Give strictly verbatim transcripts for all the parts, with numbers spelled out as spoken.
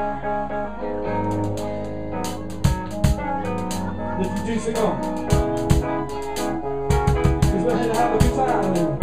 If you do sing on, because we're here to have a good time.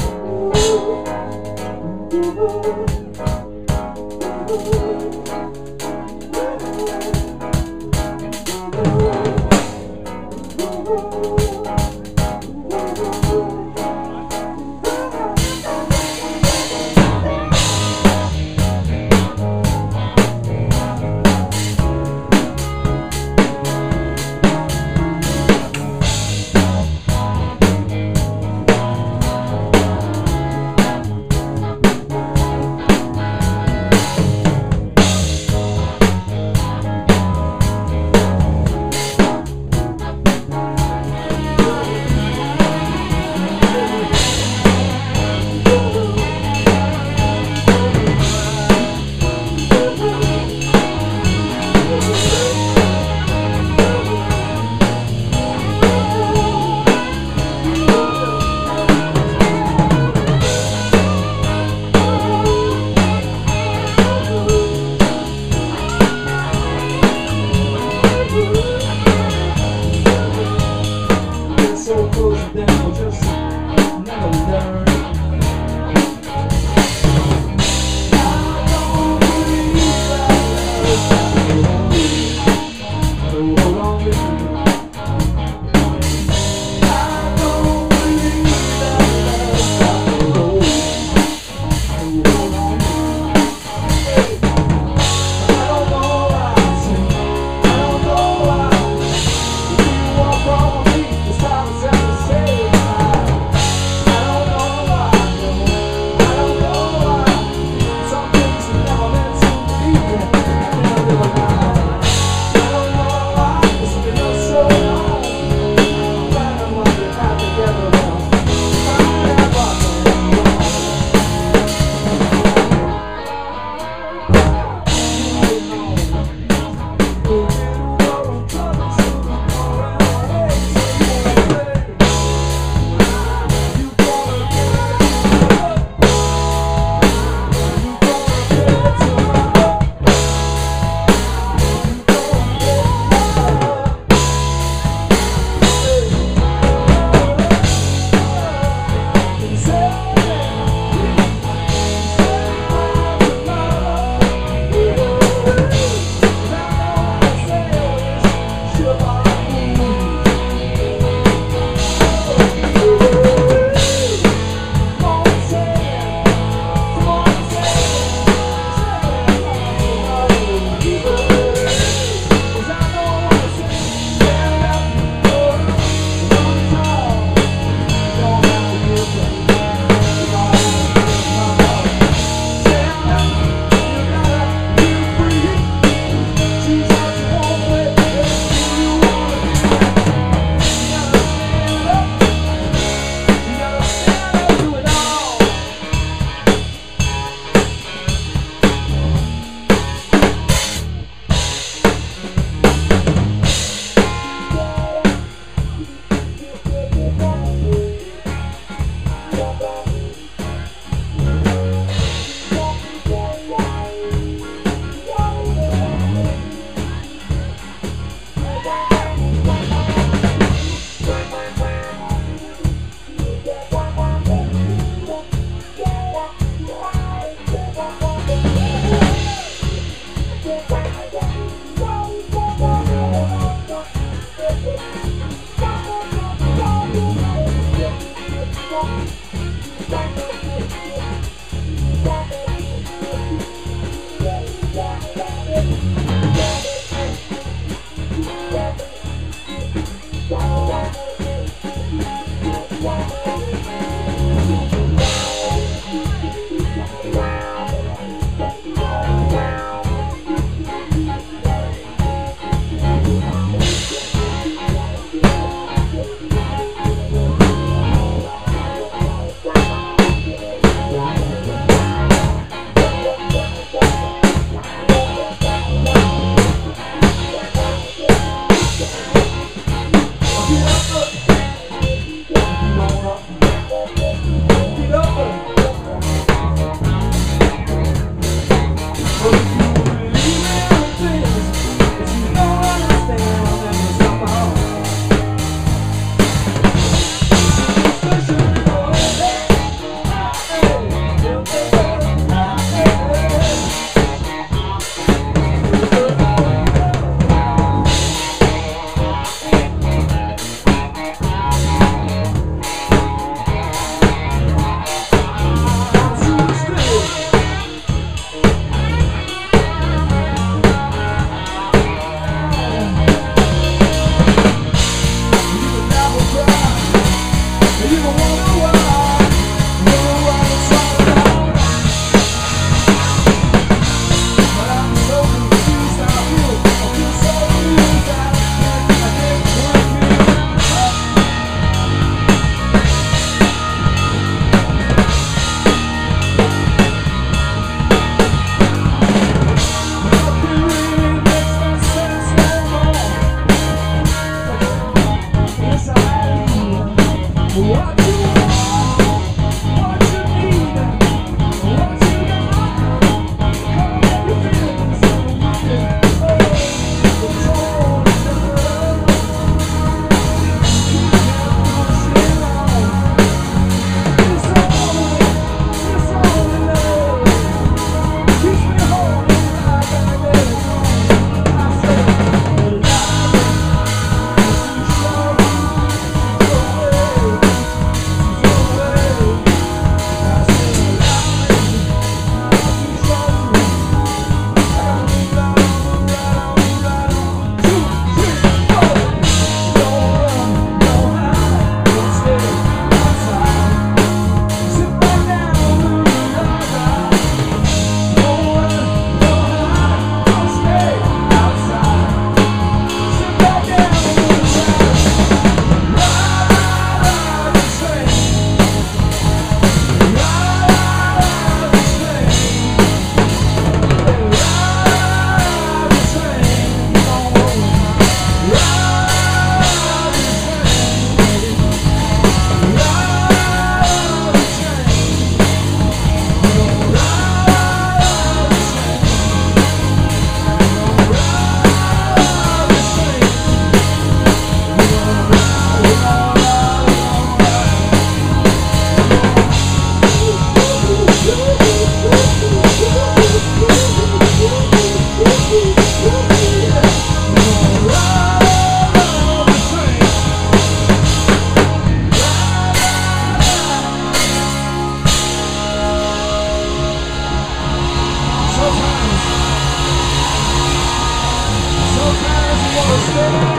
Thank you.